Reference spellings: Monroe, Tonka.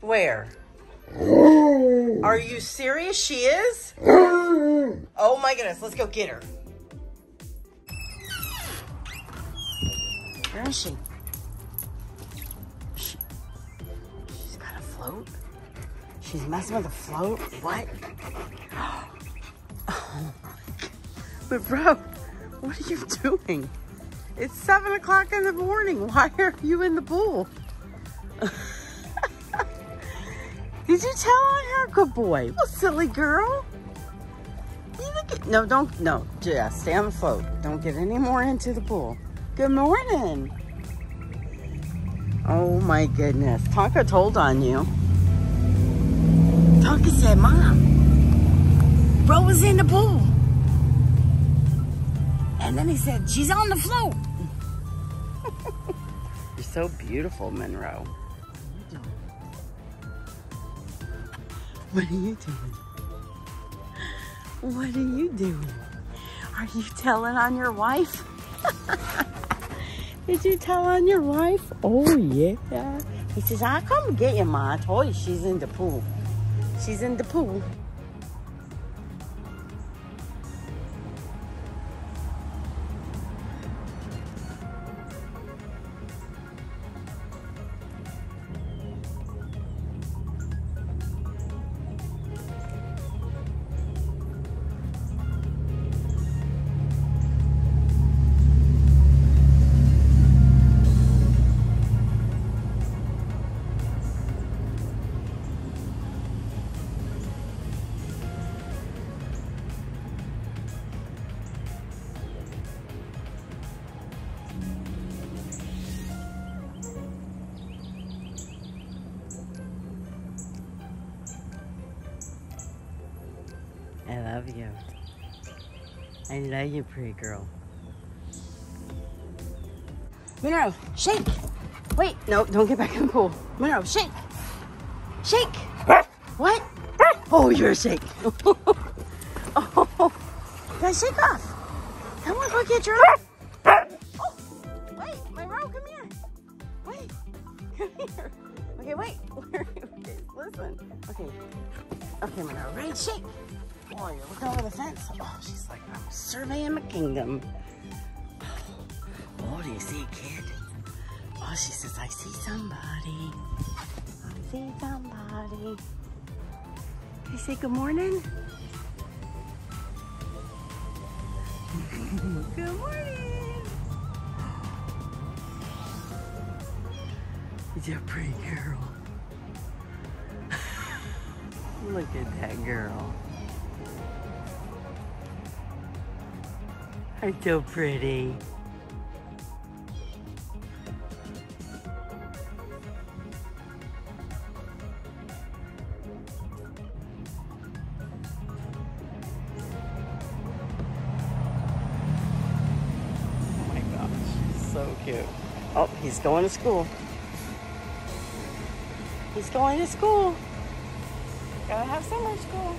Where? Are you serious? She is? Oh my goodness, let's go get her. Where is she? She's got a float? She's messing with a float? What? Oh my God. But bro, what are you doing? It's 7 o'clock in the morning. Why are you in the pool? Did you tell on her? Good boy. Well, silly girl. You look at, no, don't, no. Just stay on the float. Don't get any more into the pool. Good morning. Oh my goodness. Tonka told on you. Tonka said, Mom, bro was in the pool. And then he said, she's on the float. You're so beautiful, Monroe. What are you doing? What are you doing? Are you telling on your wife? Did you tell on your wife? Oh yeah. He says, I'll come get you, Ma. I told you she's in the pool. She's in the pool. I love you. I love you, pretty girl. Monroe, shake! Wait, no, don't get back in the pool. Monroe, shake! Shake! What? Oh, you're a shake. Oh, guys, shake off. Come on, go get your... Oh, wait, Monroe, come here. Wait, come here. Okay, wait. Okay, listen. Okay. Okay, Monroe, right? Shake! Oh, you're looking over the fence. Oh, she's like, I'm surveying my kingdom. Oh, do you see, kid? Oh, she says, I see somebody. I see somebody. Can you say good morning? Good morning. You're a pretty girl. Look at that girl. You're so pretty. Oh my gosh, she's so cute. Oh, he's going to school. He's going to school. Gotta have summer school.